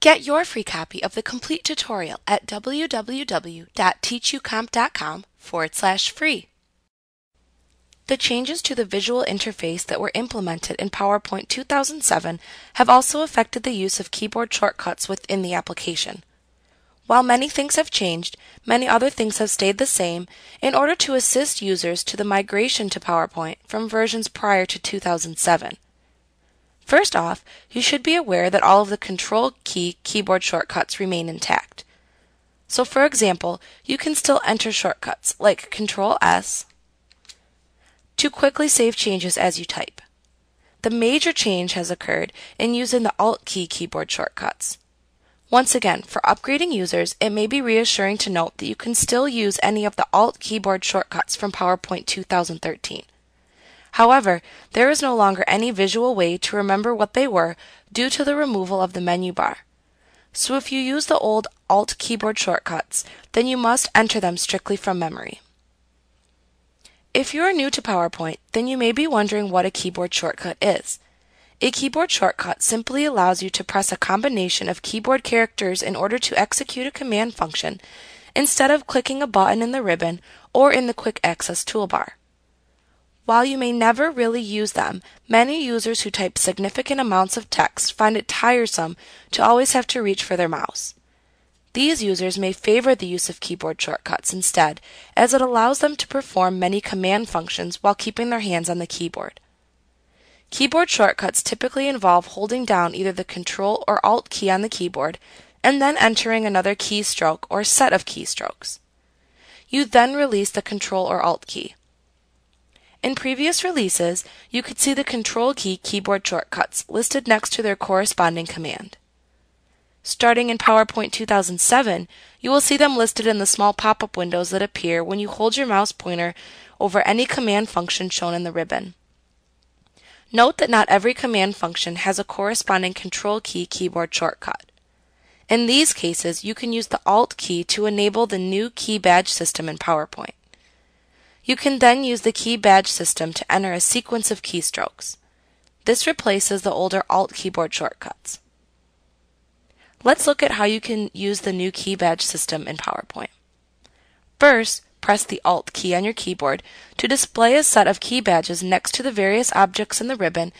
Get your free copy of the complete tutorial at www.teachucomp.com/free. The changes to the visual interface that were implemented in PowerPoint 2007 have also affected the use of keyboard shortcuts within the application. While many things have changed, many other things have stayed the same in order to assist users to the migration to PowerPoint from versions prior to 2007. First off, you should be aware that all of the Control key keyboard shortcuts remain intact. So for example, you can still enter shortcuts like Control S to quickly save changes as you type. The major change has occurred in using the Alt key keyboard shortcuts. Once again, for upgrading users, it may be reassuring to note that you can still use any of the Alt keyboard shortcuts from PowerPoint 2013. However, there is no longer any visual way to remember what they were due to the removal of the menu bar. So if you use the old Alt keyboard shortcuts, then you must enter them strictly from memory. If you are new to PowerPoint, then you may be wondering what a keyboard shortcut is. A keyboard shortcut simply allows you to press a combination of keyboard characters in order to execute a command function instead of clicking a button in the ribbon or in the quick access toolbar. While you may never really use them, many users who type significant amounts of text find it tiresome to always have to reach for their mouse. These users may favor the use of keyboard shortcuts instead, as it allows them to perform many command functions while keeping their hands on the keyboard. Keyboard shortcuts typically involve holding down either the Control or Alt key on the keyboard and then entering another keystroke or set of keystrokes. You then release the Control or Alt key. In previous releases, you could see the Control key keyboard shortcuts listed next to their corresponding command. Starting in PowerPoint 2007, you will see them listed in the small pop-up windows that appear when you hold your mouse pointer over any command function shown in the ribbon. Note that not every command function has a corresponding Control key keyboard shortcut. In these cases, you can use the Alt key to enable the new key badge system in PowerPoint. You can then use the key badge system to enter a sequence of keystrokes. This replaces the older Alt keyboard shortcuts. Let's look at how you can use the new key badge system in PowerPoint. First, press the Alt key on your keyboard to display a set of key badges next to the various objects in the ribbon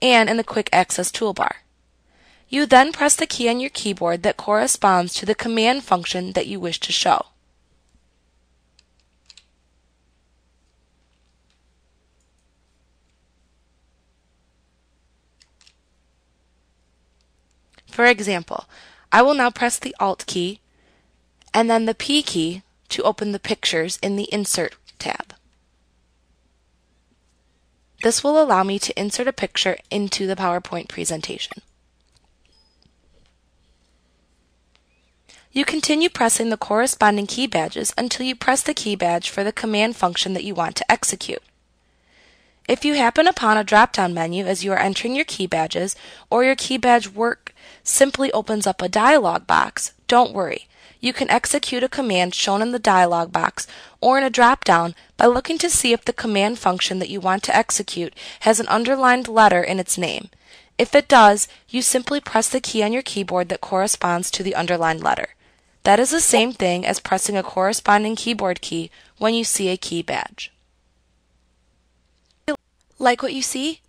and in the Quick Access toolbar. You then press the key on your keyboard that corresponds to the command function that you wish to show. For example, I will now press the Alt key and then the P key to open the pictures in the Insert tab. This will allow me to insert a picture into the PowerPoint presentation. You continue pressing the corresponding key badges until you press the key badge for the command function that you want to execute. If you happen upon a drop-down menu as you are entering your key badges, or your key badge work simply opens up a dialog box, don't worry. You can execute a command shown in the dialog box or in a drop-down by looking to see if the command function that you want to execute has an underlined letter in its name. If it does, you simply press the key on your keyboard that corresponds to the underlined letter. That is the same thing as pressing a corresponding keyboard key when you see a key badge. Like what you see?